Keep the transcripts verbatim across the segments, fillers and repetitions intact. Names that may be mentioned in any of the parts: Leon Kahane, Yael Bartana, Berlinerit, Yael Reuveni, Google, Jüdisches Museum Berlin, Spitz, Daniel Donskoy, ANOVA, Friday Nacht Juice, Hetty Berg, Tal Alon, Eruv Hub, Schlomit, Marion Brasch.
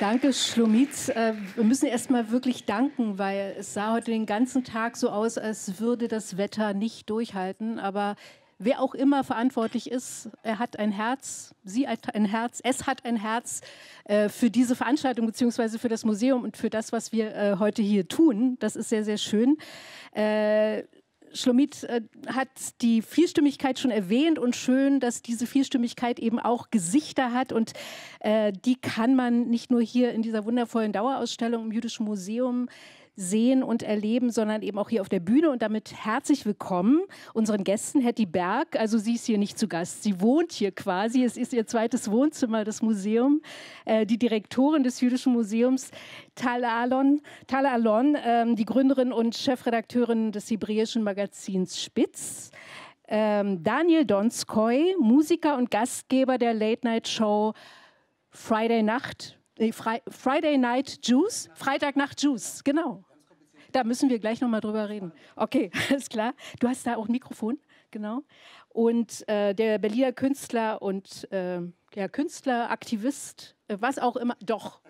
Danke, Schlomit. Wir müssen erstmal wirklich danken, weil es sah heute den ganzen Tag so aus, als würde das Wetter nicht durchhalten. Aber wer auch immer verantwortlich ist, er hat ein Herz, sie hat ein Herz, es hat ein Herz äh, für diese Veranstaltung bzw. für das Museum und für das, was wir äh, heute hier tun. Das ist sehr, sehr schön. Äh, Schlomit äh, hat die Vielstimmigkeit schon erwähnt und schön, dass diese Vielstimmigkeit eben auch Gesichter hat. Und äh, die kann man nicht nur hier in dieser wundervollen Dauerausstellung im Jüdischen Museum sehen und erleben, sondern eben auch hier auf der Bühne. Und damit herzlich willkommen unseren Gästen, Hetty Berg. Also sie ist hier nicht zu Gast, sie wohnt hier quasi. Es ist ihr zweites Wohnzimmer, das Museum. Äh, die Direktorin des Jüdischen Museums, Tal Alon, Tal Alon ähm, die Gründerin und Chefredakteurin des hebräischen Magazins Spitz. Ähm, Daniel Donskoy, Musiker und Gastgeber der Late-Night-Show Friday Nacht. Friday Night Juice, Freitag Nacht Juice, genau. Da müssen wir gleich nochmal drüber reden. Okay, alles klar. Du hast da auch ein Mikrofon, genau. Und äh, der Berliner Künstler und äh, der Künstler, Aktivist, äh, was auch immer, doch,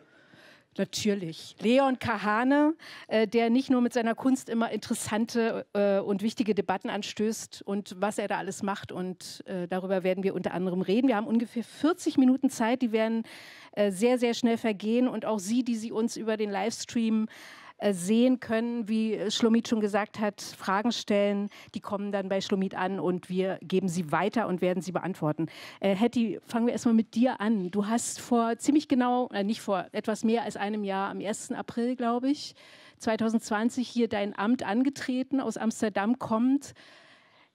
natürlich. Leon Kahane, äh, der nicht nur mit seiner Kunst immer interessante äh, und wichtige Debatten anstößt und was er da alles macht. Und äh, darüber werden wir unter anderem reden. Wir haben ungefähr vierzig Minuten Zeit, die werden äh, sehr, sehr schnell vergehen. Und auch Sie, die Sie uns über den Livestream äh, sehen können, wie Schlomit schon gesagt hat, Fragen stellen, die kommen dann bei Schlomit an und wir geben sie weiter und werden sie beantworten. Äh, Hetty, fangen wir erstmal mit dir an. Du hast vor ziemlich genau, äh, nicht vor etwas mehr als einem Jahr, am ersten April, glaube ich, zweitausendzwanzig hier dein Amt angetreten, aus Amsterdam kommt.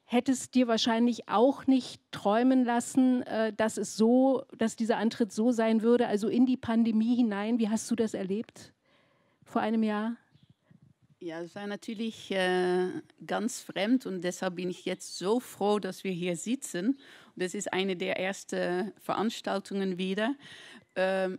Hättest dir wahrscheinlich auch nicht träumen lassen, äh, dass es so, dass dieser Antritt so sein würde, also in die Pandemie hinein. Wie hast du das erlebt? Vor einem Jahr? Ja, es war natürlich äh, ganz fremd und deshalb bin ich jetzt so froh, dass wir hier sitzen. Und das ist eine der ersten Veranstaltungen wieder. Ähm,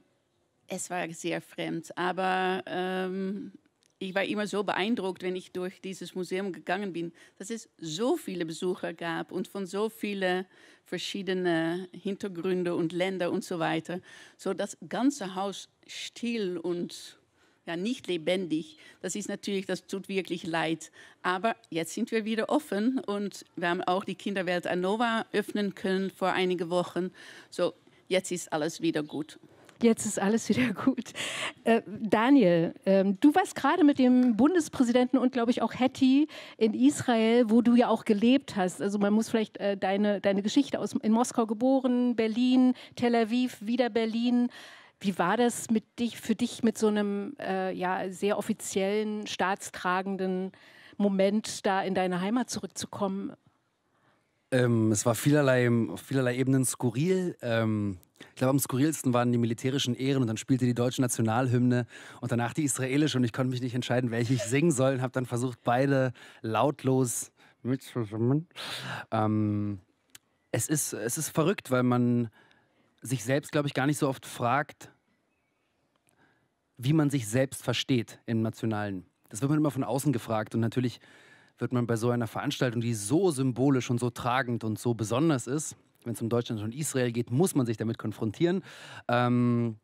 es war sehr fremd, aber ähm, ich war immer so beeindruckt, wenn ich durch dieses Museum gegangen bin, dass es so viele Besucher gab und von so vielen verschiedenen Hintergründen und Ländern und so weiter. So das ganze Haus still und ja, nicht lebendig, das ist natürlich, das tut wirklich leid. Aber jetzt sind wir wieder offen und wir haben auch die Kinderwelt ANOVA öffnen können vor einigen Wochen. So, jetzt ist alles wieder gut. Jetzt ist alles wieder gut. Äh, Daniel, äh, du warst gerade mit dem Bundespräsidenten und, glaube ich, auch Hetty in Israel, wo du ja auch gelebt hast. Also man muss vielleicht äh, deine, deine Geschichte aus, in Moskau geboren, Berlin, Tel Aviv, wieder Berlin. Wie war das mit dich, für dich mit so einem äh, ja, sehr offiziellen, staatstragenden Moment, da in deine Heimat zurückzukommen? Ähm, es war vielerlei, auf vielerlei Ebenen skurril. Ähm, ich glaube, am skurrilsten waren die militärischen Ehren und dann spielte die deutsche Nationalhymne und danach die israelische und ich konnte mich nicht entscheiden, welche ich singen soll und habe dann versucht, beide lautlos mitzusummen. Ähm, es ist, es ist verrückt, weil man sich selbst, glaube ich, gar nicht so oft fragt, wie man sich selbst versteht im Nationalen. Das wird man immer von außen gefragt und natürlich wird man bei so einer Veranstaltung, die so symbolisch und so tragend und so besonders ist, wenn es um Deutschland und Israel geht, muss man sich damit konfrontieren. Ähm,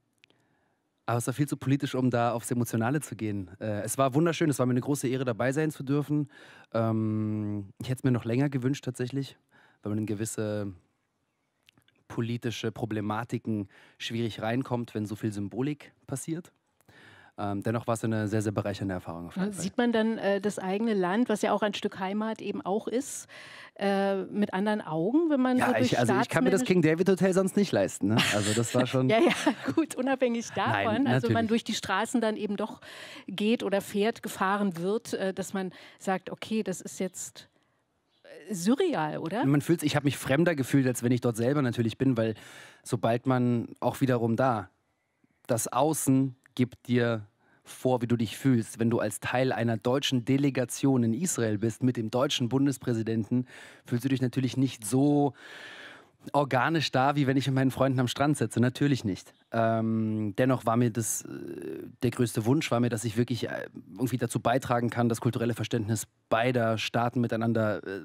aber es war viel zu politisch, um da aufs Emotionale zu gehen. Äh, es war wunderschön, es war mir eine große Ehre, dabei sein zu dürfen. Ähm, ich hätte es mir noch länger gewünscht tatsächlich, weil man eine gewisse politische Problematiken schwierig reinkommt, wenn so viel Symbolik passiert. Ähm, dennoch war es eine sehr, sehr bereichernde Erfahrung. Auf jeden Fall. Sieht man dann äh, das eigene Land, was ja auch ein Stück Heimat eben auch ist, äh, mit anderen Augen, wenn man ja, so durch ich, also ich kann mir das King David Hotel sonst nicht leisten. Ne? Also das war schon... ja, ja, gut, unabhängig davon. Nein, also wenn man durch die Straßen dann eben doch geht oder fährt, gefahren wird, äh, dass man sagt, okay, das ist jetzt... surreal, oder? Man fühlt, ich habe mich fremder gefühlt, als wenn ich dort selber natürlich bin, weil sobald man auch wiederum da, das Außen gibt dir vor, wie du dich fühlst. Wenn du als Teil einer deutschen Delegation in Israel bist, mit dem deutschen Bundespräsidenten, fühlst du dich natürlich nicht so organisch da, wie wenn ich mit meinen Freunden am Strand sitze. Natürlich nicht. Ähm, dennoch war mir das, äh, der größte Wunsch war mir, dass ich wirklich äh, irgendwie dazu beitragen kann, das kulturelle Verständnis beider Staaten miteinander äh,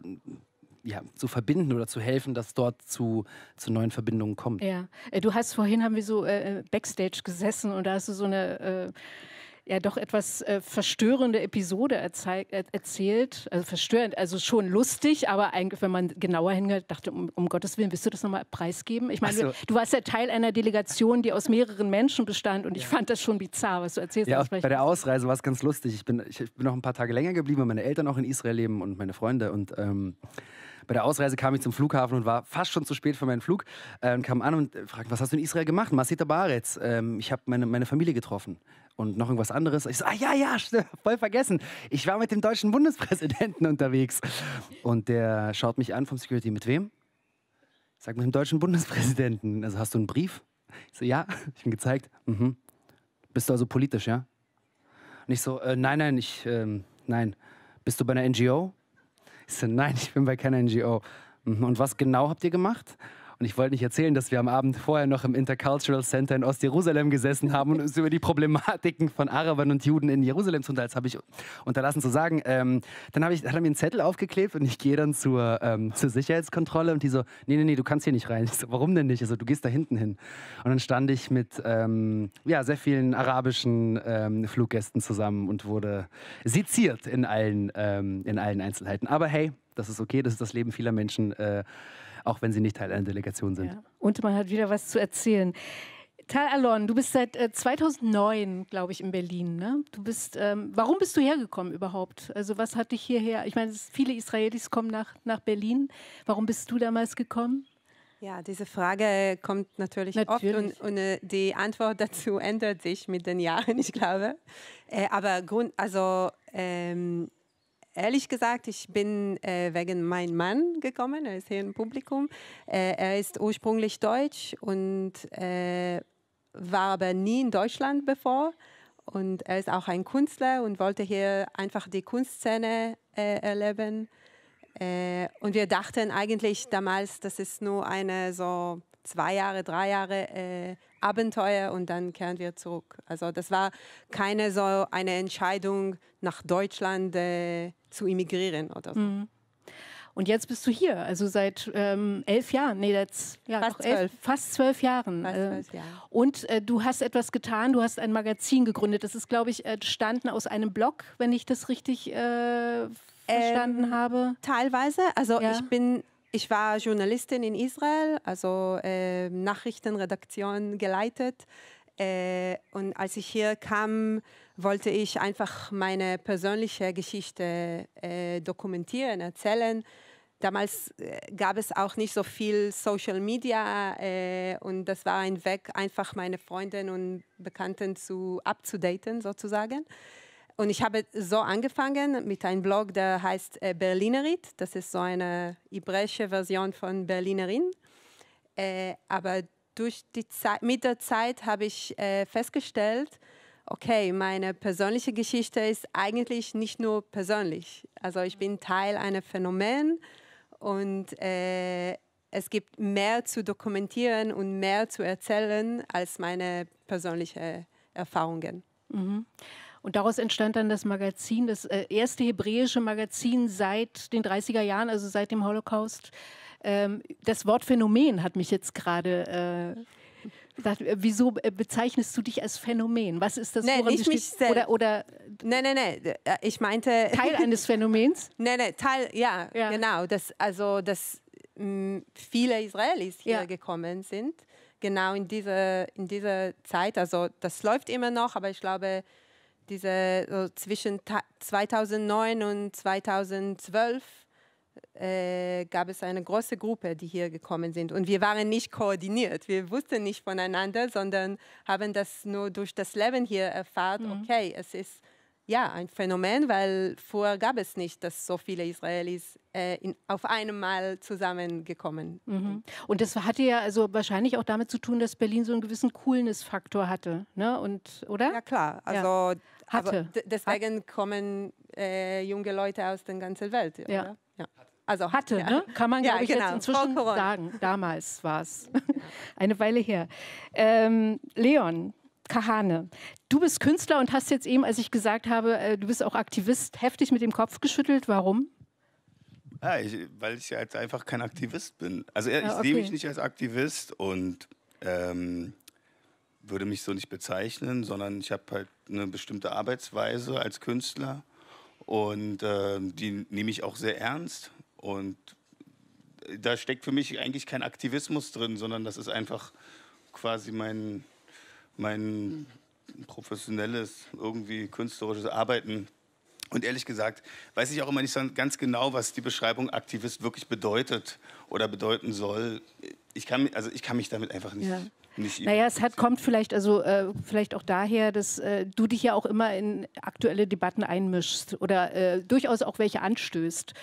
ja, zu verbinden oder zu helfen, dass dort zu, zu neuen Verbindungen kommt. Ja, du hast vorhin, haben wir so äh, Backstage gesessen und da hast du so eine... Äh ja doch etwas äh, verstörende Episode er erzählt, also verstörend, also schon lustig, aber eigentlich, wenn man genauer hingehört, dachte, um, um Gottes Willen, willst du das nochmal preisgeben? Ich meine, so. du, du warst ja Teil einer Delegation, die aus mehreren Menschen bestand und ja. ich fand das schon bizarr, was du erzählst. Ja, bei der Ausreise war es ganz lustig. Ich bin, ich bin noch ein paar Tage länger geblieben, weil meine Eltern auch in Israel leben und meine Freunde und ähm, bei der Ausreise kam ich zum Flughafen und war fast schon zu spät für meinen Flug, äh, kam an und fragte, was hast du in Israel gemacht? Masita Baretz, ähm, ich habe meine, meine Familie getroffen. Und noch irgendwas anderes. Ich so, ah ja, ja, voll vergessen. Ich war mit dem deutschen Bundespräsidenten unterwegs. Und der schaut mich an vom Security, mit wem? Ich sag, mit dem deutschen Bundespräsidenten. Also hast du einen Brief? Ich so, ja. Ich bin gezeigt. Mhm. Bist du also politisch, ja? Und ich so, äh, nein, nein, ich, ähm, nein. Bist du bei einer N G O? Ich so, nein, ich bin bei keiner N G O. Mhm. Und was genau habt ihr gemacht? Und ich wollte nicht erzählen, dass wir am Abend vorher noch im Intercultural Center in Ostjerusalem gesessen haben und uns über die Problematiken von Arabern und Juden in Jerusalem zu unterhalten. Das habe ich unterlassen zu sagen. Ähm, dann habe ich, hat er mir einen Zettel aufgeklebt und ich gehe dann zur, ähm, zur Sicherheitskontrolle und die so, nee, nee, nee, du kannst hier nicht rein. Ich so, warum denn nicht? Also du gehst da hinten hin. Und dann stand ich mit ähm, ja, sehr vielen arabischen ähm, Fluggästen zusammen und wurde seziert in allen, ähm, in allen Einzelheiten. Aber hey, das ist okay, das ist das Leben vieler Menschen, äh, auch wenn sie nicht Teil einer Delegation sind. Ja. Und man hat wieder was zu erzählen. Tal Alon, du bist seit äh, zweitausendneun, glaube ich, in Berlin. Ne? Du bist, ähm, warum bist du hergekommen überhaupt? Also was hat dich hierher? Ich meine, viele Israelis kommen nach, nach Berlin. Warum bist du damals gekommen? Ja, diese Frage kommt natürlich, natürlich. oft und, und äh, die Antwort dazu ändert sich mit den Jahren, ich glaube. Äh, aber Grund, also... Ähm, Ehrlich gesagt, ich bin äh, wegen meinem Mann gekommen, er ist hier im Publikum. Äh, er ist ursprünglich deutsch und äh, war aber nie in Deutschland bevor. Und er ist auch ein Künstler und wollte hier einfach die Kunstszene äh, erleben. Äh, und wir dachten eigentlich damals, das ist nur eine so zwei Jahre, drei Jahre äh, Abenteuer und dann kehren wir zurück. Also das war keine so eine Entscheidung, nach Deutschland äh, zu emigrieren oder so. Mhm. Und jetzt bist du hier, also seit ähm, elf Jahren, nee, jetzt, ja, fast, elf, zwölf. fast zwölf Jahren. Fast zwölf Jahre. Und äh, du hast etwas getan, du hast ein Magazin gegründet. Das ist, glaube ich, entstanden aus einem Blog, wenn ich das richtig äh, verstanden ähm, habe. Teilweise, also ja. ich bin... Ich war Journalistin in Israel, also äh, Nachrichtenredaktion geleitet. Äh, und als ich hier kam, wollte ich einfach meine persönliche Geschichte äh, dokumentieren, erzählen. Damals äh, gab es auch nicht so viel Social Media äh, und das war ein Weg, einfach meine Freundinnen und Bekannten zu upzudaten sozusagen. Und ich habe so angefangen mit einem Blog, der heißt äh, Berlinerit. Das ist so eine hebräische Version von Berlinerin. Äh, aber durch die Zeit, mit der Zeit habe ich äh, festgestellt, okay, meine persönliche Geschichte ist eigentlich nicht nur persönlich. Also ich bin Teil eines Phänomens und äh, es gibt mehr zu dokumentieren und mehr zu erzählen als meine persönlichen Erfahrungen. Mhm. Und daraus entstand dann das Magazin, das erste hebräische Magazin seit den dreißiger Jahren, also seit dem Holocaust. Das Wort Phänomen hat mich jetzt gerade äh, gedacht, wieso bezeichnest du dich als Phänomen? Was ist das? Nee, nicht mich selbst. Oder, oder nein, nein, nein, ich meinte... Teil eines Phänomens? Nein, nein, Teil, ja, ja. genau. Das, also, dass mh, viele Israelis hier ja. gekommen sind, genau in dieser, in dieser Zeit. Also das läuft immer noch, aber ich glaube... Diese, so zwischen zweitausendneun und zweitausendzwölf äh, gab es eine große Gruppe, die hier gekommen sind. Und wir waren nicht koordiniert. Wir wussten nicht voneinander, sondern haben das nur durch das Leben hier erfahren. Mhm. Okay, es ist ja ein Phänomen, weil vorher gab es nicht, dass so viele Israelis äh, in, auf einmal zusammengekommen sind. Mhm. Und das hatte ja also wahrscheinlich auch damit zu tun, dass Berlin so einen gewissen Coolness-Faktor hatte, ne? Und, oder? Ja, klar. Also ja. Hatte. Deswegen Hat. kommen äh, junge Leute aus der ganzen Welt. Oder? Ja. Ja. Also hatte, ja. ne? Kann man, ja, glaube ich, genau. jetzt inzwischen sagen. Damals war es. Ja. Eine Weile her. Ähm, Leon Kahane, du bist Künstler und hast jetzt eben, als ich gesagt habe, äh, du bist auch Aktivist, heftig mit dem Kopf geschüttelt. Warum? Ja, ich, weil ich halt einfach kein Aktivist bin. Also ich ja, okay. sehe mich nicht als Aktivist und ähm, würde mich so nicht bezeichnen, sondern ich habe halt eine bestimmte Arbeitsweise als Künstler und äh, die nehme ich auch sehr ernst. Und da steckt für mich eigentlich kein Aktivismus drin, sondern das ist einfach quasi mein, mein professionelles, irgendwie künstlerisches Arbeiten. Und ehrlich gesagt, weiß ich auch immer nicht ganz genau, was die Beschreibung Aktivist wirklich bedeutet oder bedeuten soll. Ich kann, also ich kann mich damit einfach nicht... Ja. Nicht naja, es hat, kommt vielleicht, also, äh, vielleicht auch daher, dass äh, du dich ja auch immer in aktuelle Debatten einmischst oder äh, durchaus auch welche anstößt.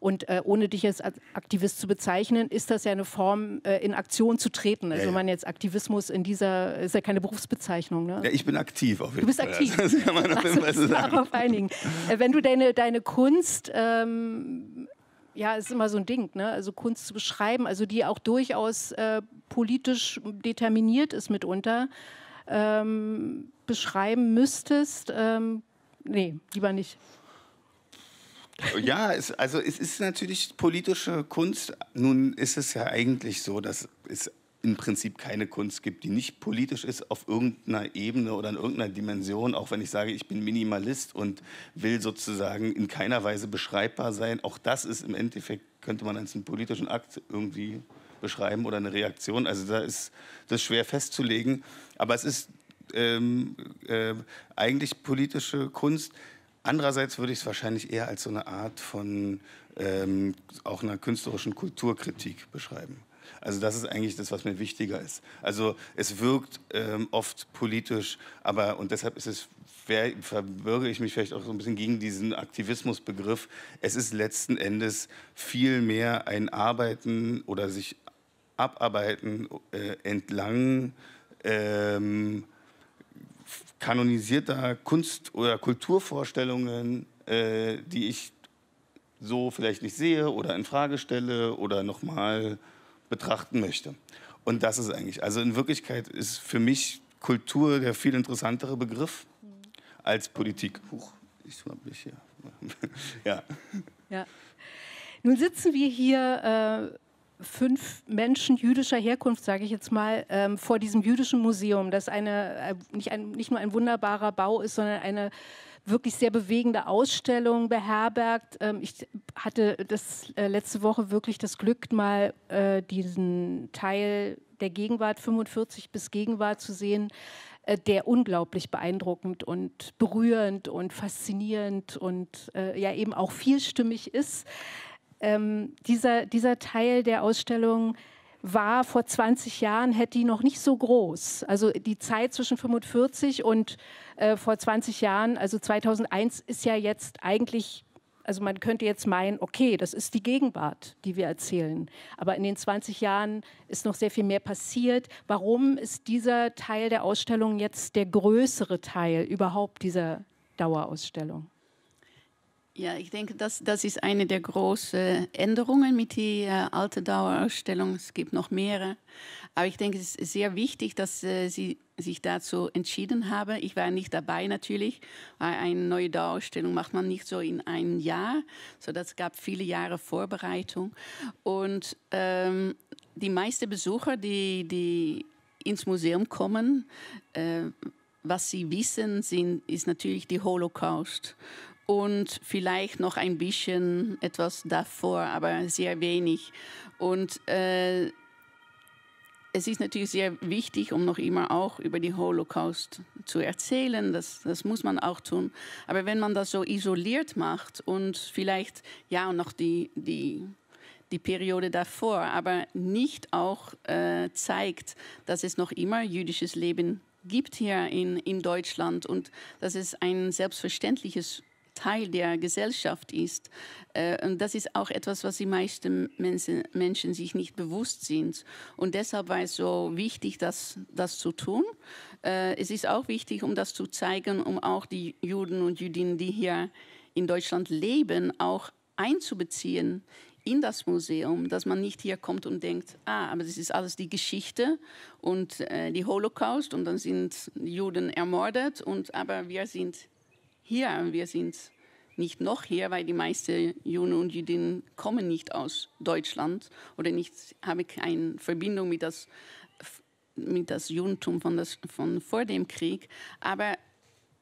Und äh, ohne dich als Aktivist zu bezeichnen, ist das ja eine Form, äh, in Aktion zu treten. Also ja, ja. man jetzt Aktivismus in dieser, ist ja keine Berufsbezeichnung. Ne? Ja, ich bin aktiv auf jeden Fall. Du bist aktiv. Das kann man auf jeden Fall so sagen. Darauf einigen. äh, wenn du deine, deine Kunst, ähm, ja, ist immer so ein Ding, ne? Also Kunst zu beschreiben, also die auch durchaus äh, politisch determiniert ist mitunter, ähm, beschreiben müsstest, ähm, nee, lieber nicht. Ja, es, also es ist natürlich politische Kunst. Nun ist es ja eigentlich so, dass es im Prinzip keine Kunst gibt, die nicht politisch ist auf irgendeiner Ebene oder in irgendeiner Dimension. Auch wenn ich sage, ich bin Minimalist und will sozusagen in keiner Weise beschreibbar sein. Auch das ist im Endeffekt, könnte man als einen politischen Akt irgendwie beschreiben oder eine Reaktion. Also da ist das schwer festzulegen. Aber es ist ähm, äh, eigentlich politische Kunst. Andererseits würde ich es wahrscheinlich eher als so eine Art von ähm, auch einer künstlerischen Kulturkritik beschreiben. Also das ist eigentlich das, was mir wichtiger ist. Also es wirkt ähm, oft politisch, aber und deshalb ist es, verbürge ich mich vielleicht auch so ein bisschen gegen diesen Aktivismusbegriff. Es ist letzten Endes viel mehr ein Arbeiten oder sich abarbeiten äh, entlang ähm, kanonisierter Kunst- oder Kulturvorstellungen, äh, die ich so vielleicht nicht sehe oder in Frage stelle oder nochmal betrachten möchte. Und das ist eigentlich, also in Wirklichkeit ist für mich Kultur der viel interessantere Begriff als Politik. Huch, ich hab mich hier. Ja. Ja. Nun sitzen wir hier... Äh fünf Menschen jüdischer Herkunft, sage ich jetzt mal, ähm, vor diesem jüdischen Museum, das eine, äh, nicht, ein, nicht nur ein wunderbarer Bau ist, sondern eine wirklich sehr bewegende Ausstellung beherbergt. Ähm, ich hatte das, äh, letzte Woche wirklich das Glück, mal äh, diesen Teil der Gegenwart, fünfundvierzig bis Gegenwart zu sehen, äh, der unglaublich beeindruckend und berührend und faszinierend und äh, ja eben auch vielstimmig ist. Ähm, dieser, dieser Teil der Ausstellung war vor zwanzig Jahren, Hetty, noch nicht so groß. Also die Zeit zwischen fünfundvierzig und äh, vor zwanzig Jahren, also zweitausendeins, ist ja jetzt eigentlich, also man könnte jetzt meinen, okay, das ist die Gegenwart, die wir erzählen. Aber in den zwanzig Jahren ist noch sehr viel mehr passiert. Warum ist dieser Teil der Ausstellung jetzt der größere Teil überhaupt dieser Dauerausstellung? Ja, ich denke, das, das ist eine der großen Änderungen mit der äh, alten Dauerausstellung. Es gibt noch mehrere. Aber ich denke, es ist sehr wichtig, dass äh, Sie sich dazu entschieden haben. Ich war nicht dabei natürlich, weil eine neue Dauerausstellung macht man nicht so in einem Jahr. So, das gab viele Jahre Vorbereitung. Und ähm, die meisten Besucher, die, die ins Museum kommen, äh, was sie wissen, sind, ist natürlich der Holocaust. Und vielleicht noch ein bisschen etwas davor, aber sehr wenig. Und äh, es ist natürlich sehr wichtig, um noch immer auch über den Holocaust zu erzählen. Das, das muss man auch tun. Aber wenn man das so isoliert macht und vielleicht ja und noch die, die, die Periode davor, aber nicht auch äh, zeigt, dass es noch immer jüdisches Leben gibt hier in, in Deutschland und dass es ein selbstverständliches Teil der Gesellschaft ist. Und das ist auch etwas, was die meisten Menschen, Menschen sich nicht bewusst sind. Und deshalb war es so wichtig, das, das zu tun. Es ist auch wichtig, um das zu zeigen, um auch die Juden und Jüdinnen, die hier in Deutschland leben, auch einzubeziehen in das Museum, dass man nicht hier kommt und denkt, ah, aber das ist alles die Geschichte und äh, die Holocaust und dann sind Juden ermordet, und aber wir sind hier, wir sind nicht noch her, weil die meisten Juden und Jüdinnen kommen nicht aus Deutschland oder nicht, haben keine Verbindung mit das, mit das Judentum von, das, von vor dem Krieg. Aber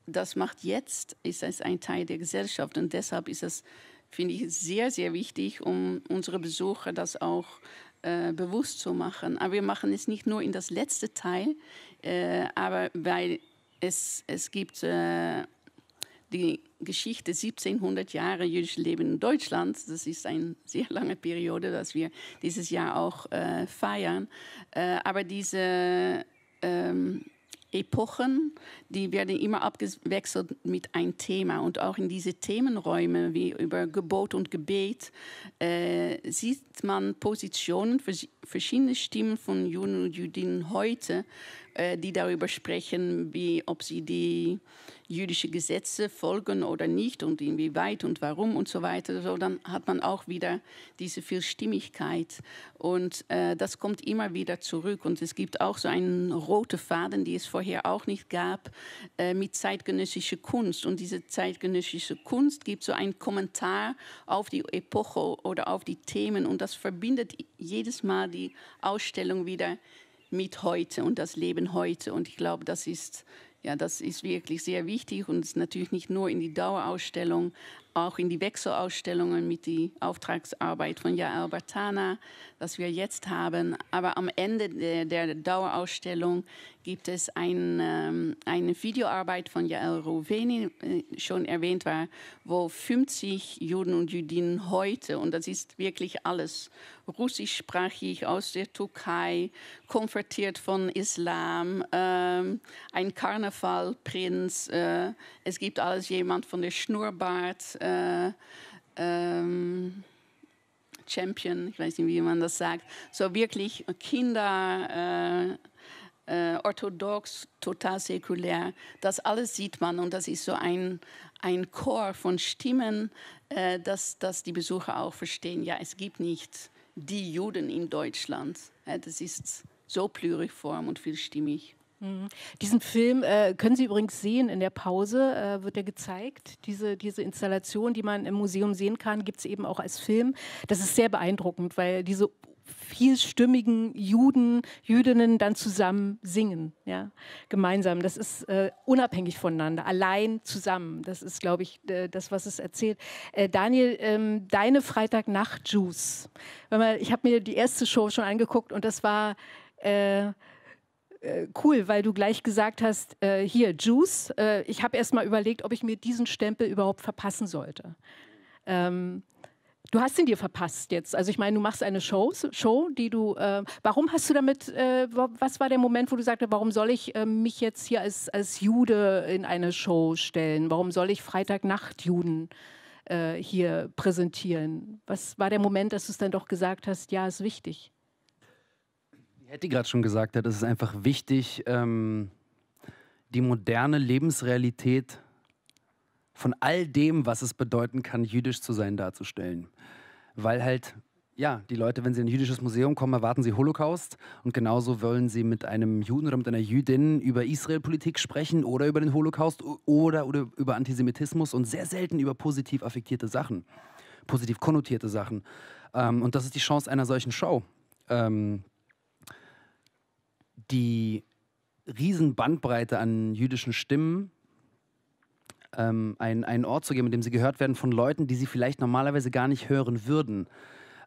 das macht jetzt, ist es ein Teil der Gesellschaft. Und deshalb ist es, finde ich, sehr, sehr wichtig, um unsere Besucher das auch äh, bewusst zu machen. Aber wir machen es nicht nur in das letzte Teil, äh, aber weil es, es gibt äh, die Geschichte siebzehnhundert Jahre jüdisches Leben in Deutschland. Das ist eine sehr lange Periode, dass wir dieses Jahr auch äh, feiern. Äh, aber diese ähm, Epochen, die werden immer abgewechselt mit einem Thema. Und auch in diese Themenräume wie über Gebot und Gebet äh, sieht man Positionen, verschiedene Stimmen von Juden und Jüdinnen heute, äh, die darüber sprechen, wie, ob sie die jüdischen Gesetze folgen oder nicht und inwieweit und warum und so weiter. So, dann hat man auch wieder diese Vielstimmigkeit. Und äh, das kommt immer wieder zurück. Und es gibt auch so einen roten Faden, die es vorher auch nicht gab, äh, mit zeitgenössischer Kunst. Und diese zeitgenössische Kunst gibt so einen Kommentar auf die Epoche oder auf die Themen. Und das verbindet jedes Mal die Ausstellung wieder mit heute und das Leben heute. Und ich glaube, das ist... Ja, das ist wirklich sehr wichtig und ist natürlich nicht nur in die Dauerausstellung, auch in die Wechselausstellungen mit der Auftragsarbeit von Yael Bartana, das wir jetzt haben. Aber am Ende der, der Dauerausstellung gibt es ein, ähm, eine Videoarbeit von Yael Reuveni, äh, schon erwähnt war, wo fünfzig Juden und Jüdinnen heute, und das ist wirklich alles, russischsprachig aus der Türkei, konvertiert von Islam, ähm, ein Karnevalprinz, äh, es gibt alles jemand von der Schnurrbart, äh, Champion, ich weiß nicht, wie man das sagt, so wirklich Kinder, äh, äh, orthodox, total säkulär, das alles sieht man und das ist so ein, ein Chor von Stimmen, äh, dass, dass die Besucher auch verstehen, ja, es gibt nicht die Juden in Deutschland, ja, das ist so pluriform und vielstimmig. Diesen Film äh, können Sie übrigens sehen in der Pause, äh, wird er gezeigt. Diese, diese Installation, die man im Museum sehen kann, gibt es eben auch als Film. Das ist sehr beeindruckend, weil diese vielstimmigen Juden, Jüdinnen dann zusammen singen, ja, gemeinsam. Das ist äh, unabhängig voneinander, allein zusammen. Das ist, glaube ich, äh, das, was es erzählt. Äh, Daniel, ähm, deine Freitag Nacht Juice. Wenn man, ich habe mir die erste Show schon angeguckt und das war... Äh, cool, weil du gleich gesagt hast, äh, hier, Juice, äh, ich habe erst mal überlegt, ob ich mir diesen Stempel überhaupt verpassen sollte. Ähm, du hast ihn dir verpasst jetzt. Also ich meine, du machst eine Show, Show die du, äh, warum hast du damit, äh, was war der Moment, wo du sagte, warum soll ich äh, mich jetzt hier als, als Jude in eine Show stellen? Warum soll ich Freitagnacht-Juden äh, hier präsentieren? Was war der Moment, dass du es dann doch gesagt hast, ja, ist wichtig? Hetty gerade schon gesagt hat, es ist einfach wichtig, ähm, die moderne Lebensrealität von all dem, was es bedeuten kann, jüdisch zu sein, darzustellen. Weil halt, ja, die Leute, wenn sie in ein jüdisches Museum kommen, erwarten sie Holocaust. Und genauso wollen sie mit einem Juden oder mit einer Jüdin über Israelpolitik sprechen oder über den Holocaust oder, oder über Antisemitismus und sehr selten über positiv affektierte Sachen, positiv konnotierte Sachen. Ähm, und das ist die Chance einer solchen Show. Ähm, Die riesen Bandbreite an jüdischen Stimmen, ähm, einen, einen Ort zu geben, in dem sie gehört werden von Leuten, die sie vielleicht normalerweise gar nicht hören würden.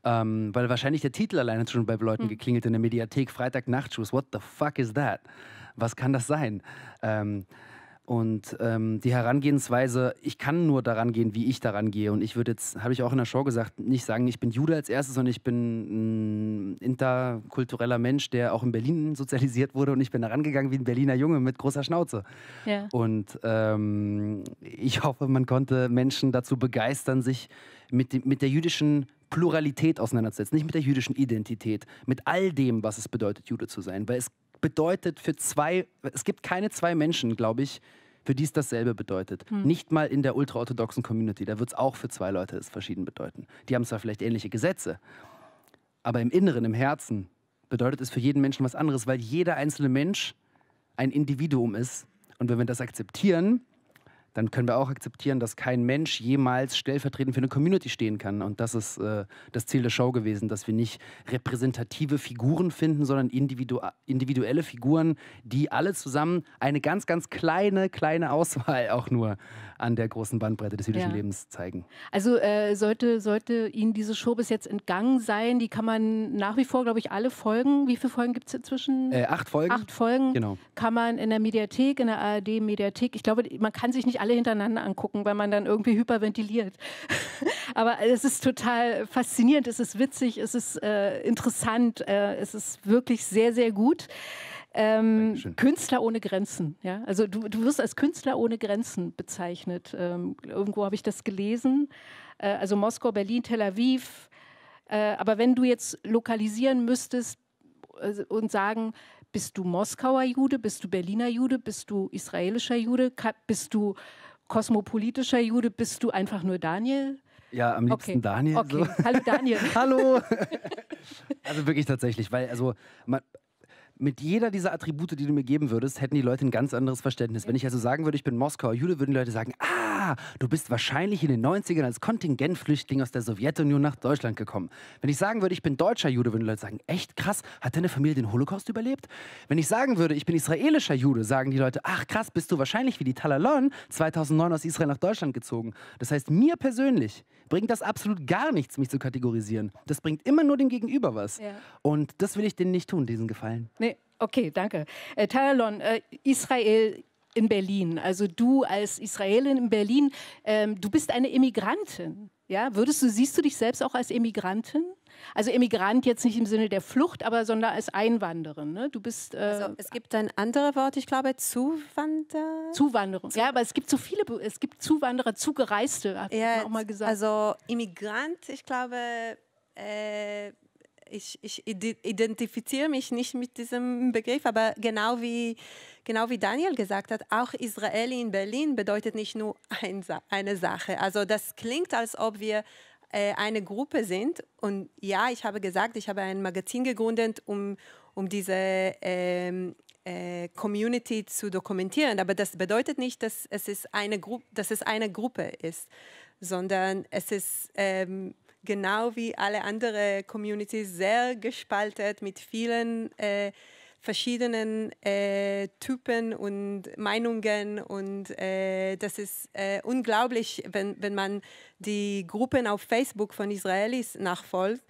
Ähm, weil wahrscheinlich der Titel alleine schon bei Leuten mhm. geklingelt in der Mediathek, Freitag Nacht Juice, what the fuck is that? Was kann das sein? Ähm, und ähm, die Herangehensweise, ich kann nur daran gehen, wie ich daran gehe. Und ich würde jetzt, habe ich auch in der Show gesagt, nicht sagen, ich bin Jude als erstes, sondern ich bin ein interkultureller Mensch, der auch in Berlin sozialisiert wurde. Und ich bin daran gegangen wie ein Berliner Junge mit großer Schnauze. Ja. Und ähm, ich hoffe, man konnte Menschen dazu begeistern, sich mit, die, mit der jüdischen Pluralität auseinanderzusetzen. Nicht mit der jüdischen Identität, mit all dem, was es bedeutet, Jude zu sein. Weil es bedeutet für zwei, es gibt keine zwei Menschen, glaube ich, für die es dasselbe bedeutet. Hm. Nicht mal in der ultraorthodoxen Community, da wird es auch für zwei Leute es verschieden bedeuten. Die haben zwar vielleicht ähnliche Gesetze, aber im Inneren, im Herzen bedeutet es für jeden Menschen was anderes, weil jeder einzelne Mensch ein Individuum ist. Und wenn wir das akzeptieren, dann können wir auch akzeptieren, dass kein Mensch jemals stellvertretend für eine Community stehen kann. Und das ist äh, das Ziel der Show gewesen, dass wir nicht repräsentative Figuren finden, sondern individu individuelle Figuren, die alle zusammen eine ganz, ganz kleine, kleine Auswahl auch nur an der großen Bandbreite des jüdischen ja. Lebens zeigen. Also äh, sollte, sollte Ihnen diese Show bis jetzt entgangen sein, die kann man nach wie vor, glaube ich, alle Folgen, wie viele Folgen gibt es inzwischen? Äh, acht Folgen. Acht Folgen genau. Kann man in der Mediathek, in der A R D-Mediathek, ich glaube, man kann sich nicht alle hintereinander angucken, weil man dann irgendwie hyperventiliert. Aber es ist total faszinierend, es ist witzig, es ist äh, interessant, äh, es ist wirklich sehr, sehr gut. Ähm, Künstler ohne Grenzen. Ja? Also du, du wirst als Künstler ohne Grenzen bezeichnet. Ähm, irgendwo habe ich das gelesen. Äh, also Moskau, Berlin, Tel Aviv. Äh, aber wenn du jetzt lokalisieren müsstest äh, und sagen, bist du Moskauer Jude, bist du Berliner Jude, bist du israelischer Jude, bist du kosmopolitischer Jude, bist du einfach nur Daniel? Ja, am liebsten okay. Daniel. Okay. So. Hallo Daniel. Hallo. Also wirklich tatsächlich, weil also man, mit jeder dieser Attribute, die du mir geben würdest, hätten die Leute ein ganz anderes Verständnis. Wenn ich also sagen würde, ich bin Moskauer Jude, würden die Leute sagen, ah, du bist wahrscheinlich in den neunzigern als Kontingentflüchtling aus der Sowjetunion nach Deutschland gekommen. Wenn ich sagen würde, ich bin deutscher Jude, würden die Leute sagen, echt krass, hat deine Familie den Holocaust überlebt? Wenn ich sagen würde, ich bin israelischer Jude, sagen die Leute, ach krass, bist du wahrscheinlich wie die Tal Alon zweitausendneun aus Israel nach Deutschland gezogen. Das heißt, mir persönlich bringt das absolut gar nichts, mich zu kategorisieren. Das bringt immer nur dem Gegenüber was. Ja. Und das will ich denen nicht tun, diesen Gefallen. Nee. Okay, danke. Äh, Tal Alon, äh, Israel in Berlin, also du als Israelin in Berlin, ähm, du bist eine Emigrantin, ja? Würdest du, siehst du dich selbst auch als Emigrantin? Also Emigrant jetzt nicht im Sinne der Flucht, aber sondern als Einwanderin, ne? Du bist... Äh, also es gibt ein anderes Wort, ich glaube, Zuwanderer? Zuwanderung, ja, aber es gibt so viele, es gibt Zuwanderer, Zugereiste, hat ja, man auch mal gesagt. Also Immigrant, ich glaube... Äh Ich, ich identifiziere mich nicht mit diesem Begriff, aber genau wie, genau wie Daniel gesagt hat, auch Israeli in Berlin bedeutet nicht nur ein, eine Sache. Also das klingt, als ob wir äh, eine Gruppe sind. Und ja, ich habe gesagt, ich habe ein Magazin gegründet, um, um diese ähm, äh, Community zu dokumentieren. Aber das bedeutet nicht, dass es, ist eine, Gru dass es eine Gruppe ist, sondern es ist... Ähm, genau wie alle anderen Communities, sehr gespalten mit vielen äh, verschiedenen äh, Typen und Meinungen. Und äh, das ist äh, unglaublich, wenn, wenn man die Gruppen auf Facebook von Israelis nachfolgt.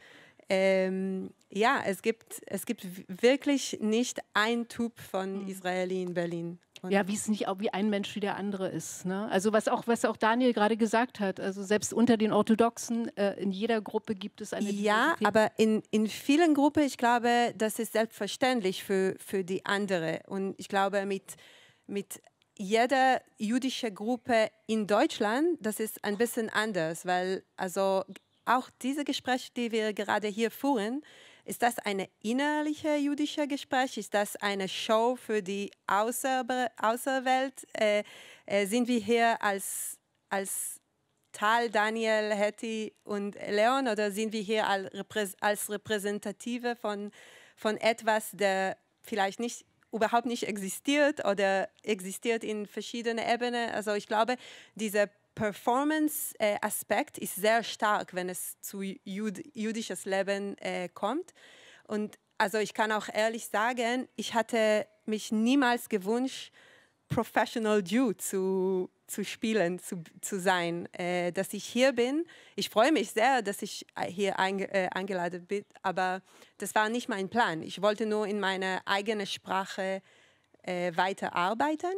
Ähm, ja, es gibt, es gibt wirklich nicht einen Typ von Israeli in Berlin. Und ja, wie es nicht auch wie ein Mensch wie der andere ist. Ne? Also was auch, was auch Daniel gerade gesagt hat, also selbst unter den Orthodoxen, äh, in jeder Gruppe gibt es eine ja, Diversität. Aber in, in vielen Gruppen, ich glaube, das ist selbstverständlich für, für die andere. Und ich glaube, mit, mit jeder jüdischen Gruppe in Deutschland, das ist ein bisschen anders, weil also auch diese Gespräche, die wir gerade hier führen, ist das ein innerlicher jüdischer Gespräch? Ist das eine Show für die Außer Außerwelt? Äh, äh, sind wir hier als, als Tal, Daniel, Hetty und Leon oder sind wir hier als, Reprä- als Repräsentative von, von etwas, der vielleicht nicht, überhaupt nicht existiert oder existiert in verschiedenen Ebenen? Also ich glaube, dieser Performance-Aspekt äh, ist sehr stark, wenn es zu Jüd jüdisches Leben äh, kommt. Und also ich kann auch ehrlich sagen, ich hatte mich niemals gewünscht, Professional Jew zu, zu spielen, zu, zu sein. Äh, dass ich hier bin, ich freue mich sehr, dass ich hier einge äh, eingeladen bin, aber das war nicht mein Plan. Ich wollte nur in meiner eigenen Sprache äh, weiterarbeiten.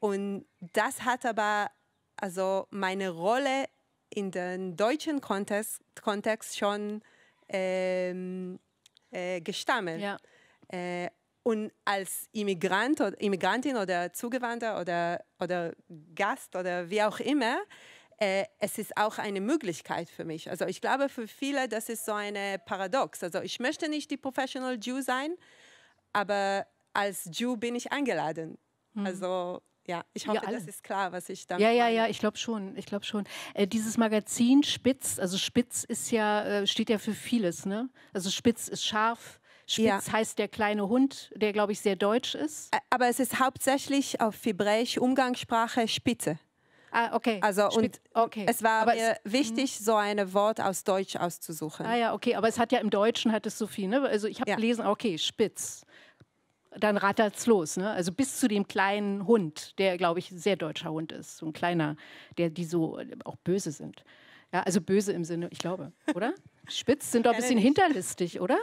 Und das hat aber also meine Rolle in den deutschen Kontext, Kontext schon ähm, äh, gestammelt. Ja. Äh, und als Immigrant oder Immigrantin oder Zugewanderer oder, oder Gast oder wie auch immer, äh, es ist auch eine Möglichkeit für mich. Also ich glaube, für viele, das ist so eine Paradox. Also ich möchte nicht die Professional Jew sein, aber als Jew bin ich eingeladen. Hm. Also... Ja, ich hoffe, ja, das ist klar, was ich damit meine. Ja, ja, ja, ich glaube schon, ich glaube schon. Äh, dieses Magazin Spitz, also Spitz ist ja, äh, steht ja für vieles, ne? Also Spitz ist scharf, Spitz ja. heißt der kleine Hund, der, glaube ich, sehr deutsch ist. Aber es ist hauptsächlich auf Hebräisch Umgangssprache Spitze. Ah, okay. Also und okay. Es war aber mir es, wichtig, so ein Wort aus Deutsch auszusuchen. Ah ja, okay, aber es hat ja im Deutschen hat es so viel, ne? Also ich habe ja. gelesen, okay, Spitz. Dann rattert's los, ne? Also bis zu dem kleinen Hund, der, glaube ich, ein sehr deutscher Hund ist, so ein kleiner, der die so auch böse sind. Ja, also böse im Sinne, ich glaube, oder? Spitz sind doch ein bisschen hinterlistig, oder?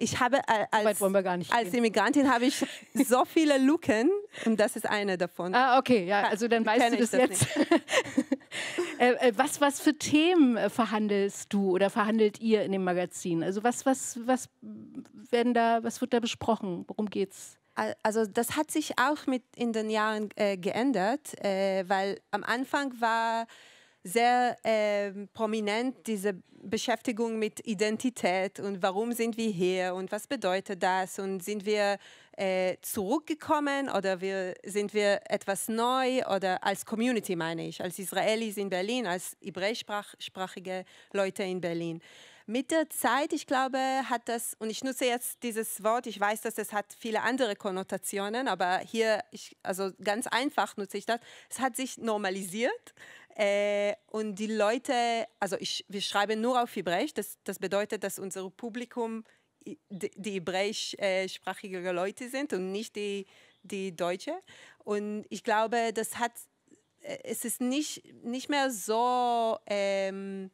Ich habe als, als Immigrantin habe ich so viele Lücken und das ist eine davon. Ah, okay, ja, also dann weißt Kenne du das, das jetzt. äh, was, was für Themen verhandelst du oder verhandelt ihr in dem Magazin? Also was, was, was, werden da, was wird da besprochen? Worum geht's? Also das hat sich auch mit in den Jahren äh, geändert, äh, weil am Anfang war sehr äh, prominent diese Beschäftigung mit Identität und warum sind wir hier und was bedeutet das und sind wir äh, zurückgekommen oder wir, sind wir etwas neu oder als Community meine ich, als Israelis in Berlin, als hebräischsprachige Leute in Berlin. Mit der Zeit, ich glaube, hat das, und ich nutze jetzt dieses Wort, ich weiß, dass es hat viele andere Konnotationen, aber hier, ich, also ganz einfach nutze ich das, es hat sich normalisiert. Äh, und die Leute, also ich, wir schreiben nur auf Hebräisch, das, das bedeutet, dass unser Publikum die, die hebräischsprachigen äh, Leute sind und nicht die, die Deutsche. Und ich glaube, das hat, äh, es ist nicht, nicht mehr so, ähm,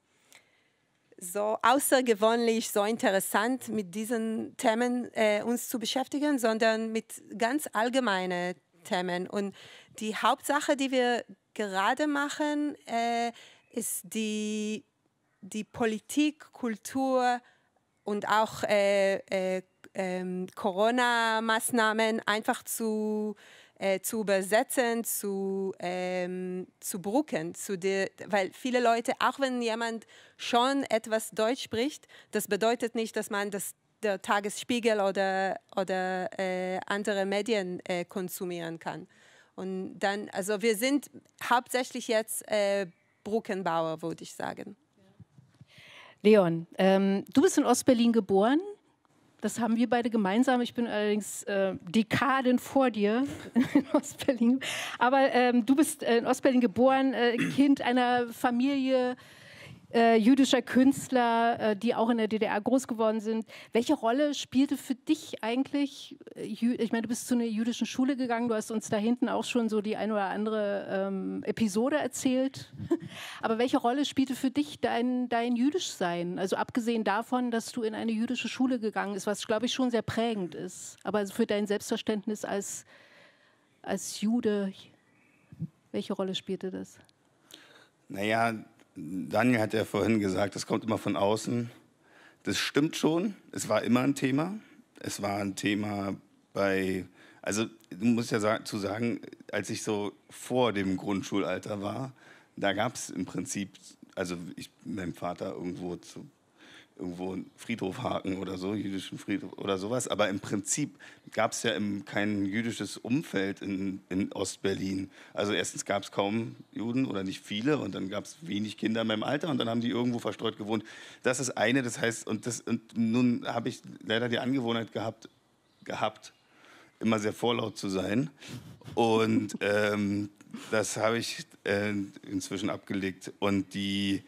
so außergewöhnlich, so interessant, mit diesen Themen äh, uns zu beschäftigen, sondern mit ganz allgemeinen Themen. Und die Hauptsache, die wir gerade machen, äh, ist die, die Politik, Kultur und auch äh, äh, äh, Corona-Maßnahmen einfach zu, äh, zu übersetzen, zu, äh, zu brücken. Zu der, weil viele Leute, auch wenn jemand schon etwas Deutsch spricht, das bedeutet nicht, dass man das der Tagesspiegel oder, oder äh, andere Medien äh, konsumieren kann. Und dann, also wir sind hauptsächlich jetzt äh, Brückenbauer, würde ich sagen. Leon, ähm, du bist in Ostberlin geboren. Das haben wir beide gemeinsam. Ich bin allerdings äh, Dekaden vor dir in Ostberlin. Aber ähm, du bist in Ostberlin geboren, äh, Kind einer Familie äh, jüdischer Künstler, äh, die auch in der D D R groß geworden sind. Welche Rolle spielte für dich eigentlich, äh, ich meine, du bist zu einer jüdischen Schule gegangen, du hast uns da hinten auch schon so die ein oder andere ähm, Episode erzählt, aber welche Rolle spielte für dich dein, dein Jüdischsein? Also abgesehen davon, dass du in eine jüdische Schule gegangen bist, was, glaube ich, schon sehr prägend ist, aber für dein Selbstverständnis als, als Jude, welche Rolle spielte das? Naja, Daniel hat ja vorhin gesagt, das kommt immer von außen. Das stimmt schon, es war immer ein Thema. Es war ein Thema bei, also du musst ja dazu sagen, als ich so vor dem Grundschulalter war, da gab es im Prinzip, also ich mit meinem Vater irgendwo zu, irgendwo einen Friedhof haken oder so, jüdischen Friedhof oder sowas, aber im Prinzip gab es ja im, kein jüdisches Umfeld in, in Ostberlin. Also erstens gab es kaum Juden oder nicht viele und dann gab es wenig Kinder in meinem Alter und dann haben die irgendwo verstreut gewohnt. Das ist eine, das heißt, und, das, und nun habe ich leider die Angewohnheit gehabt, gehabt, immer sehr vorlaut zu sein und ähm, das habe ich äh, inzwischen abgelegt und die...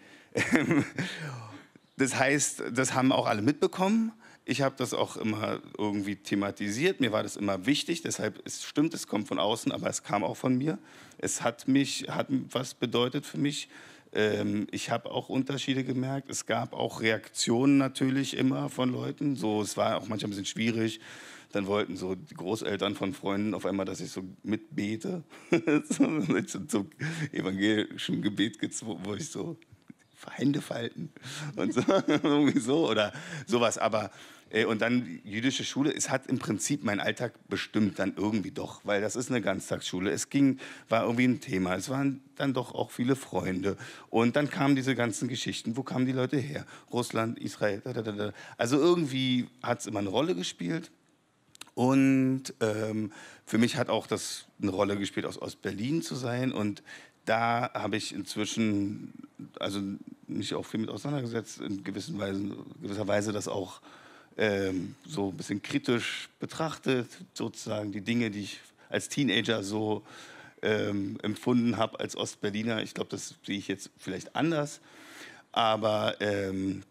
Das heißt, das haben auch alle mitbekommen. Ich habe das auch immer irgendwie thematisiert. Mir war das immer wichtig. Deshalb, es stimmt, es kommt von außen, aber es kam auch von mir. Es hat mich, hat was bedeutet für mich. Ähm, ich habe auch Unterschiede gemerkt. Es gab auch Reaktionen natürlich immer von Leuten. So, es war auch manchmal ein bisschen schwierig. Dann wollten so die Großeltern von Freunden auf einmal, dass ich so mitbete. so, zum evangelischen Gebet gezwungen, wo ich so... Hände falten und so, irgendwie so oder sowas. Aber, äh, und dann jüdische Schule, es hat im Prinzip meinen Alltag bestimmt dann irgendwie doch, weil das ist eine Ganztagsschule. Es ging, war irgendwie ein Thema, es waren dann doch auch viele Freunde. Und dann kamen diese ganzen Geschichten, wo kamen die Leute her? Russland, Israel, da, da, da. Also irgendwie hat es immer eine Rolle gespielt. Und ähm, für mich hat auch das eine Rolle gespielt, aus Ostberlin zu sein und da habe ich inzwischen also mich auch viel mit auseinandergesetzt, in gewissen Weisen, gewisser Weise das auch ähm, so ein bisschen kritisch betrachtet, sozusagen die Dinge, die ich als Teenager so ähm, empfunden habe als Ostberliner. Ich glaube, das sehe ich jetzt vielleicht anders. Aber ähm,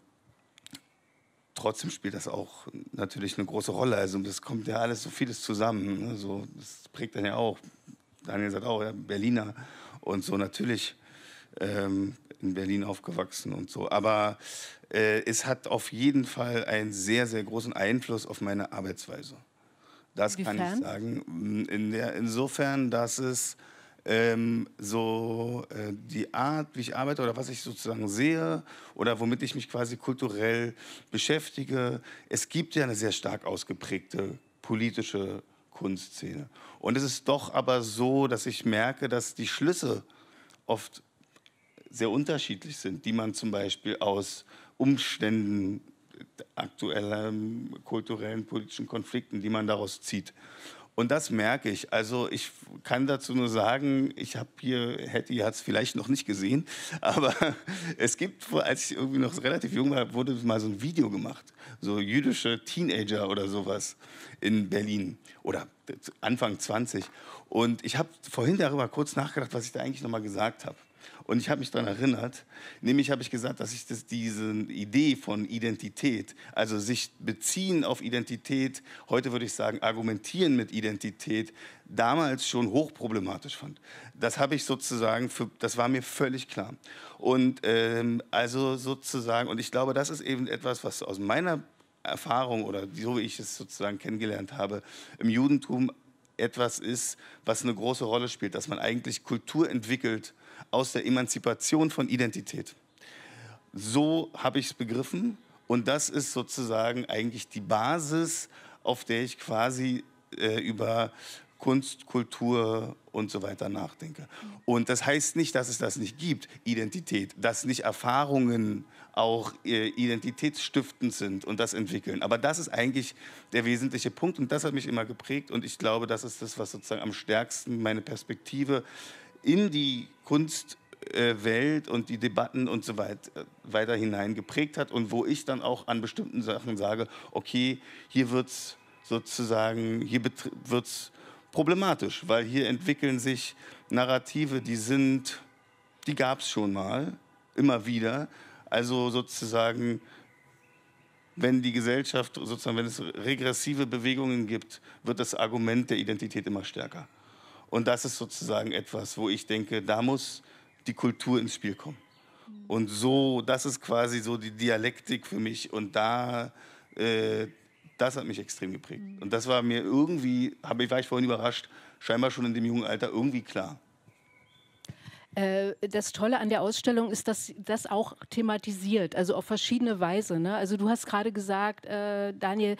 trotzdem spielt das auch natürlich eine große Rolle. Also das kommt ja alles so vieles zusammen. Also, das prägt dann ja auch. Daniel sagt auch, ja, Berliner und so natürlich ähm, in Berlin aufgewachsen und so. Aber äh, es hat auf jeden Fall einen sehr, sehr großen Einfluss auf meine Arbeitsweise. Das Inwiefern? Kann ich sagen. In der, insofern, dass es ähm, so äh, die Art, wie ich arbeite oder was ich sozusagen sehe oder womit ich mich quasi kulturell beschäftige. Es gibt ja eine sehr stark ausgeprägte politische Kunstszene. Und es ist doch aber so, dass ich merke, dass die Schlüsse oft sehr unterschiedlich sind, die man zum Beispiel aus Umständen aktuellen kulturellen, politischen Konflikten, die man daraus zieht. Und das merke ich. Also ich kann dazu nur sagen, ich habe hier, Hetty hat es vielleicht noch nicht gesehen, aber es gibt, als ich irgendwie noch relativ jung war, wurde mal so ein Video gemacht, so jüdische Teenager oder sowas in Berlin oder Anfang zwanzig. Und ich habe vorhin darüber kurz nachgedacht, was ich da eigentlich noch mal gesagt habe. Und ich habe mich daran erinnert, nämlich habe ich gesagt, dass ich das, diese Idee von Identität, also sich beziehen auf Identität, heute würde ich sagen, argumentieren mit Identität, damals schon hochproblematisch fand. Das habe ich sozusagen, für, das war mir völlig klar. Und ähm, also sozusagen, und ich glaube, das ist eben etwas, was aus meiner Erfahrung oder so wie ich es sozusagen kennengelernt habe, im Judentum etwas ist, was eine große Rolle spielt, dass man eigentlich Kultur entwickelt, aus der Emanzipation von Identität. So habe ich es begriffen und das ist sozusagen eigentlich die Basis, auf der ich quasi äh, über Kunst, Kultur und so weiter nachdenke. Und das heißt nicht, dass es das nicht gibt, Identität, dass nicht Erfahrungen auch äh, identitätsstiftend sind und das entwickeln. Aber das ist eigentlich der wesentliche Punkt und das hat mich immer geprägt und ich glaube, das ist das, was sozusagen am stärksten meine Perspektive in die Kunstwelt äh, und die Debatten und so weit, äh, weiter hinein geprägt hat und wo ich dann auch an bestimmten Sachen sage, okay, hier wird es sozusagen, hier wird's problematisch, weil hier entwickeln sich Narrative, die sind, die gab es schon mal, immer wieder, also sozusagen, wenn die Gesellschaft, sozusagen, wenn es regressive Bewegungen gibt, wird das Argument der Identität immer stärker. Und das ist sozusagen etwas, wo ich denke, da muss die Kultur ins Spiel kommen. Und so, das ist quasi so die Dialektik für mich. Und da, äh, das hat mich extrem geprägt. Und das war mir irgendwie, hab, war ich vorhin überrascht, scheinbar schon in dem jungen Alter irgendwie klar. Das Tolle an der Ausstellung ist, dass das auch thematisiert, also auf verschiedene Weise. Ne? Also du hast gerade gesagt, äh, Daniel,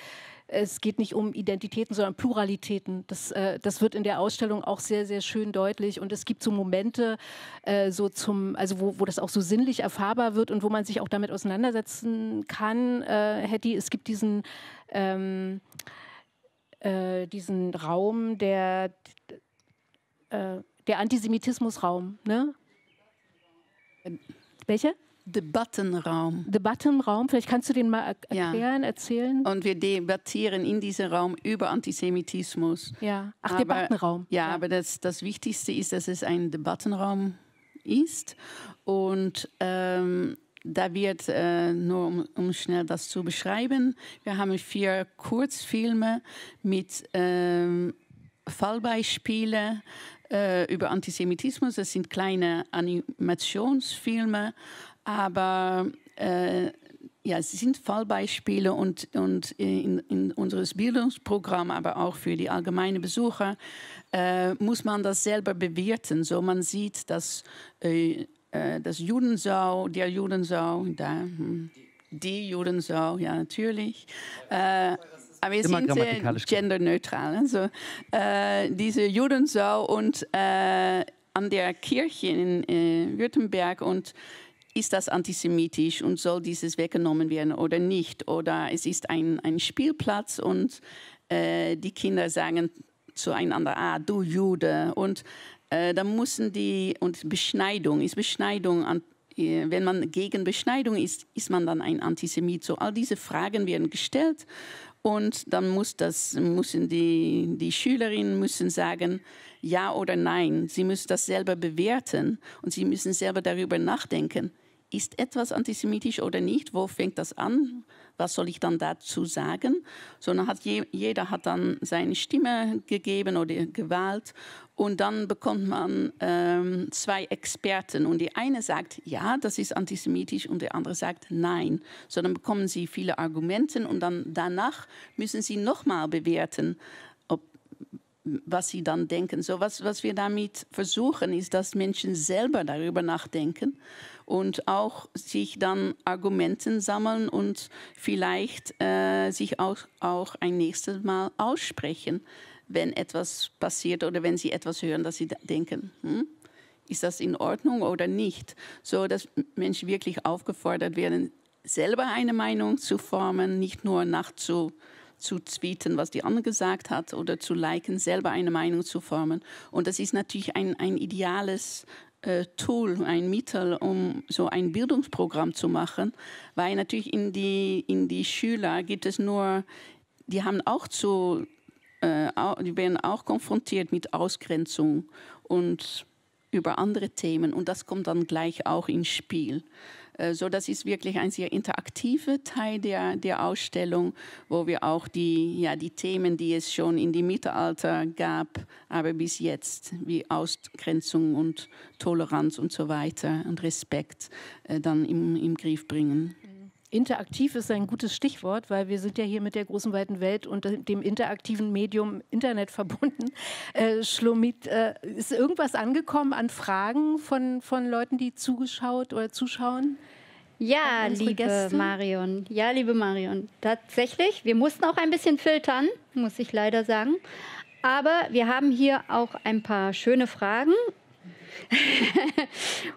es geht nicht um Identitäten, sondern Pluralitäten. Das, äh, das wird in der Ausstellung auch sehr, sehr schön deutlich. Und es gibt so Momente, äh, so zum, also wo, wo das auch so sinnlich erfahrbar wird und wo man sich auch damit auseinandersetzen kann. Äh, Hetty, es gibt diesen, ähm, äh, diesen Raum, der... Äh, Der Antisemitismusraum, ne? Welche? Debattenraum. Debattenraum, vielleicht kannst du den mal erklären, ja. erzählen. Und wir debattieren in diesem Raum über Antisemitismus. Ja, ach, aber, Debattenraum. Ja, ja. aber das, das Wichtigste ist, dass es ein Debattenraum ist. Und ähm, da wird, äh, nur um, um schnell das zu beschreiben, wir haben vier Kurzfilme mit ähm, Fallbeispielen, über Antisemitismus. Es sind kleine Animationsfilme, aber äh, ja, sie sind Fallbeispiele und, und in, in unseres Bildungsprogramm, aber auch für die allgemeinen Besucher, äh, muss man das selber bewerten. So, man sieht, dass äh, das Judensau, der Judensau, da, die Judensau, ja natürlich, äh, aber wir Immer sind äh, genderneutral. Also, äh, diese Judensau und äh, an der Kirche in äh, Württemberg und ist das antisemitisch und soll dieses weggenommen werden oder nicht? Oder es ist ein, ein Spielplatz und äh, die Kinder sagen zueinander, ah, du Jude. Und äh, dann müssen die, und Beschneidung ist Beschneidung an Wenn man gegen Beschneidung ist, ist man dann ein Antisemit. So, all diese Fragen werden gestellt Und dann muss das, müssen die, die Schülerinnen müssen sagen, ja oder nein. Sie müssen das selber bewerten und sie müssen selber darüber nachdenken. Ist etwas antisemitisch oder nicht? Wo fängt das an? Was soll ich dann dazu sagen? Sondern hat je, jeder hat dann seine Stimme gegeben oder gewählt. Und dann bekommt man ähm, zwei Experten. Und die eine sagt, ja, das ist antisemitisch. Und der andere sagt, nein. So, dann bekommen sie viele Argumente. Und dann danach müssen sie nochmal bewerten, ob, was sie dann denken. So, was, was wir damit versuchen, ist, dass Menschen selber darüber nachdenken. Und auch sich dann Argumente sammeln und vielleicht äh, sich auch, auch ein nächstes Mal aussprechen, wenn etwas passiert oder wenn sie etwas hören, dass sie denken, hm, ist das in Ordnung oder nicht? So, dass Menschen wirklich aufgefordert werden, selber eine Meinung zu formen, nicht nur nachzu, zu tweeten, was die andere gesagt hat, oder zu liken, selber eine Meinung zu formen. Und das ist natürlich ein, ein ideales Tool, ein Mittel, um so ein Bildungsprogramm zu machen, weil natürlich in die, in die Schüler gibt es nur, die haben auch zu, äh, die werden auch konfrontiert mit Ausgrenzung und über andere Themen und das kommt dann gleich auch ins Spiel. Äh, so, das ist wirklich ein sehr interaktiver Teil der, der Ausstellung, wo wir auch die, ja, die Themen, die es schon in dem Mittelalter gab, aber bis jetzt, wie Ausgrenzung und Toleranz und so weiter und Respekt, äh, dann im, im Griff bringen. Interaktiv ist ein gutes Stichwort, weil wir sind ja hier mit der großen weiten Welt und dem interaktiven Medium Internet verbunden. Äh, Schlomit, äh, ist irgendwas angekommen an Fragen von, von Leuten, die zugeschaut oder zuschauen? Ja, liebe Gäste? Marion. Ja, liebe Marion. Tatsächlich, wir mussten auch ein bisschen filtern, muss ich leider sagen. Aber wir haben hier auch ein paar schöne Fragen.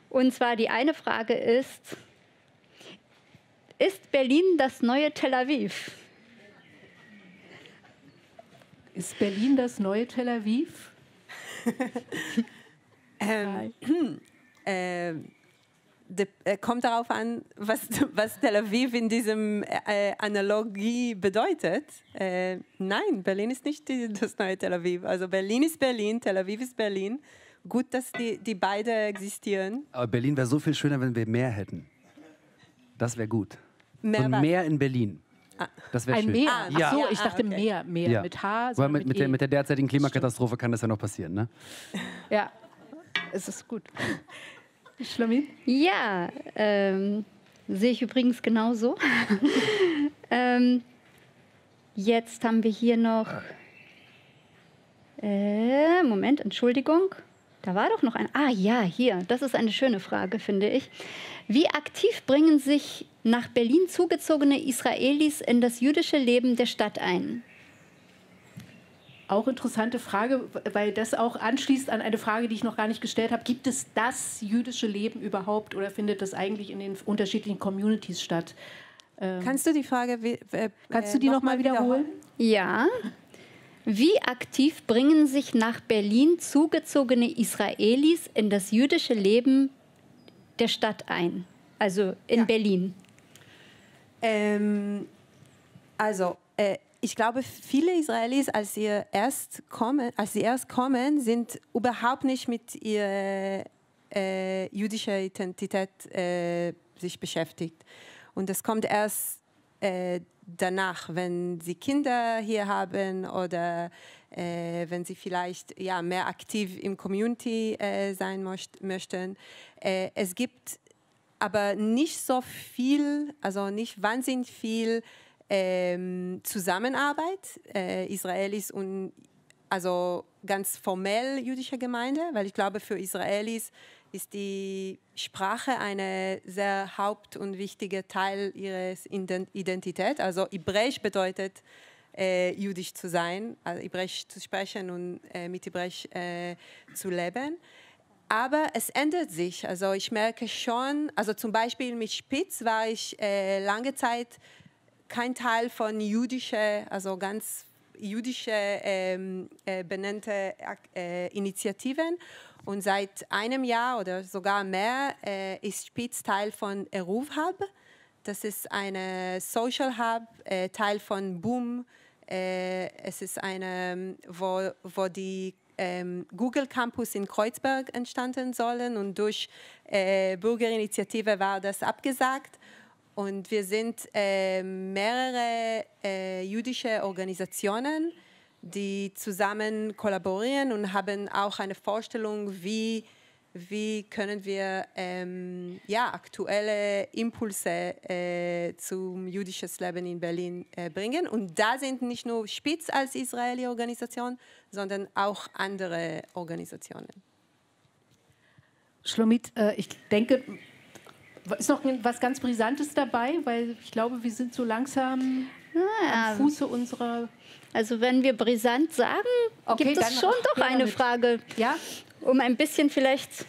Und zwar die eine Frage ist: Ist Berlin das neue Tel Aviv? Ist Berlin das neue Tel Aviv? ähm, äh, de, äh, kommt darauf an, was, was Tel Aviv in diesem äh, Analogie bedeutet. Äh, nein, Berlin ist nicht die, das neue Tel Aviv. Also Berlin ist Berlin, Tel Aviv ist Berlin. Gut, dass die, die beide existieren. Aber Berlin wäre so viel schöner, wenn wir mehr hätten. Das wäre gut. Mehr und Meer in Berlin. Ah. Das wäre schön. Ein Meer? Ah, ja. Ach so, ich dachte ah, okay. Meer, Meer ja. Mit H. Weil mit, mit, e. der, mit der derzeitigen Klimakatastrophe kann das ja noch passieren, ne? Ja, es ist gut. Schlomit? Ja, ähm, sehe ich übrigens genauso. ähm, jetzt haben wir hier noch... Äh, Moment, Entschuldigung. Da war doch noch ein... Ah ja, hier. Das ist eine schöne Frage, finde ich. Wie aktiv bringen sich nach Berlin zugezogene Israelis in das jüdische Leben der Stadt ein? Auch interessante Frage, weil das auch anschließt an eine Frage, die ich noch gar nicht gestellt habe. Gibt es das jüdische Leben überhaupt oder findet das eigentlich in den unterschiedlichen Communities statt? Ähm, kannst du die Frage... Äh, kannst du die äh, noch mal wiederholen? Ja. Wie aktiv bringen sich nach Berlin zugezogene Israelis in das jüdische Leben der Stadt ein? Also in ja. Berlin. Ähm, also äh, ich glaube, viele Israelis, als sie erst kommen, als sie erst kommen, sind überhaupt nicht mit ihrer äh, jüdischen Identität äh, sich beschäftigt. Und das kommt erst äh, danach, wenn sie Kinder hier haben oder äh, wenn sie vielleicht ja, mehr aktiv im Community äh, sein möcht möchten. Äh, es gibt aber nicht so viel, also nicht wahnsinnig viel ähm, Zusammenarbeit äh, Israelis und also ganz formell jüdischer Gemeinde, weil ich glaube, für Israelis ist die Sprache ein sehr haupt- und wichtiger Teil ihres Identität. Also Hebräisch bedeutet, äh, jüdisch zu sein, also Hebräisch zu sprechen und äh, mit Hebräisch äh, zu leben. Aber es ändert sich. Also ich merke schon, also zum Beispiel mit Spitz war ich äh, lange Zeit kein Teil von jüdischer, also ganz jüdische ähm, äh, benannte äh, Initiativen. Und seit einem Jahr oder sogar mehr äh, ist Spitz Teil von Eruv Hub. Das ist ein Social Hub, äh, Teil von Boom, Äh, es ist eine, wo, wo die ähm, Google Campus in Kreuzberg entstanden sollen und durch äh, Bürgerinitiative war das abgesagt. Und wir sind äh, mehrere äh, jüdische Organisationen, die zusammen kollaborieren und haben auch eine Vorstellung, wie, wie können wir ähm, ja, aktuelle Impulse äh, zum jüdischen Leben in Berlin äh, bringen. Und da sind nicht nur Spitz als israelische Organisation, sondern auch andere Organisationen. Schlomit, äh, ich denke... Ist noch was ganz Brisantes dabei, weil ich glaube, wir sind so langsam naja. am Fuße unserer... Also wenn wir brisant sagen, okay, gibt es schon doch eine mit. Frage, ja? um ein bisschen vielleicht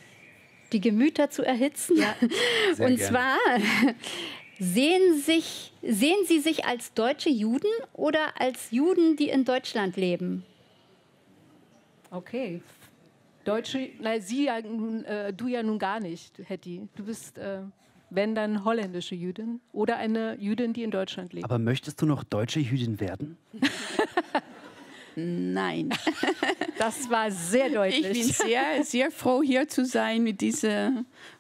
die Gemüter zu erhitzen. Ja. Und gerne. zwar, sehen, sich, sehen Sie sich als deutsche Juden oder als Juden, die in Deutschland leben? Okay. Deutsche, nein, sie ja nun, äh, du ja nun gar nicht, Hetty. Du bist, äh, wenn dann, holländische Jüdin oder eine Jüdin, die in Deutschland lebt. Aber möchtest du noch deutsche Jüdin werden? Nein. Das war sehr deutlich. Ich bin sehr, sehr froh, hier zu sein mit dieser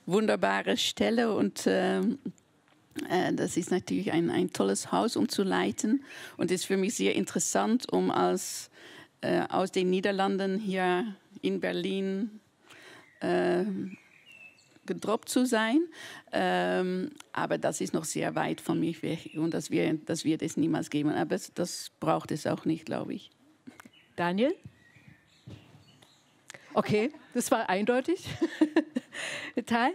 wunderbaren Stelle. Und äh, äh, das ist natürlich ein, ein tolles Haus, um zu leiten. Und es ist für mich sehr interessant, um als äh, aus den Niederlanden hier in Berlin äh, gedroppt zu sein. Ähm, aber das ist noch sehr weit von mir weg und das wird, das wird es niemals geben. Aber das, das braucht es auch nicht, glaube ich. Daniel? Okay, das war eindeutig. Tal?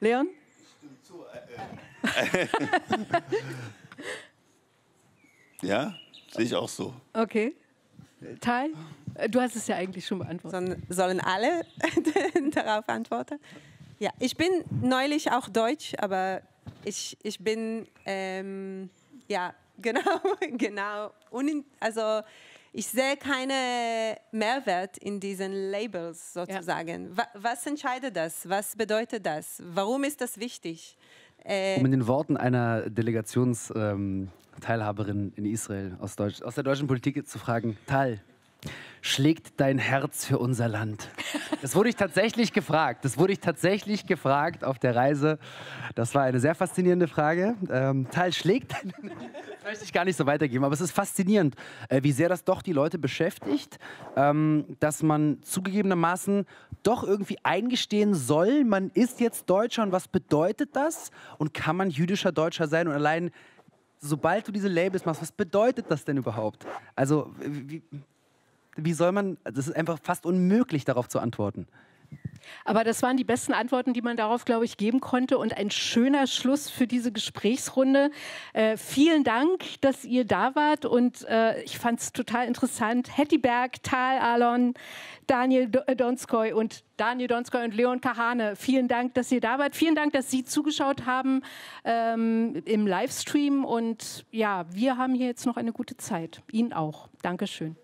Leon? Leon? Ja, sehe ich auch so. Okay. Tal? Du hast es ja eigentlich schon beantwortet. Sollen alle darauf antworten? Ja, ich bin neulich auch deutsch, aber ich, ich bin, ähm, ja, genau, genau. Und also ich sehe keinen Mehrwert in diesen Labels sozusagen. Ja. Was entscheidet das? Was bedeutet das? Warum ist das wichtig? Äh, um in den Worten einer Delegationsteilhaberin ähm, in Israel aus, Deutsch, aus der deutschen Politik zu fragen, Tal, schlägt dein Herz für unser Land? Das wurde ich tatsächlich gefragt. Das wurde ich tatsächlich gefragt auf der Reise. Das war eine sehr faszinierende Frage. Ähm, Tal, schlägt dein Herz? Das möchte ich gar nicht so weitergeben, aber es ist faszinierend, äh, wie sehr das doch die Leute beschäftigt, ähm, dass man zugegebenermaßen doch irgendwie eingestehen soll, man ist jetzt Deutscher und was bedeutet das? Und kann man jüdischer Deutscher sein? Und allein, sobald du diese Labels machst, was bedeutet das denn überhaupt? Also, wie... Wie soll man, das ist einfach fast unmöglich, darauf zu antworten. Aber das waren die besten Antworten, die man darauf, glaube ich, geben konnte. Und ein schöner Schluss für diese Gesprächsrunde. Äh, vielen Dank, dass ihr da wart. Und äh, ich fand es total interessant. Hetty Berg, Tal Alon, Daniel Donskoy und Daniel Donskoy und Leon Kahane. Vielen Dank, dass ihr da wart. Vielen Dank, dass Sie zugeschaut haben ähm, im Livestream. Und ja, wir haben hier jetzt noch eine gute Zeit. Ihnen auch. Dankeschön.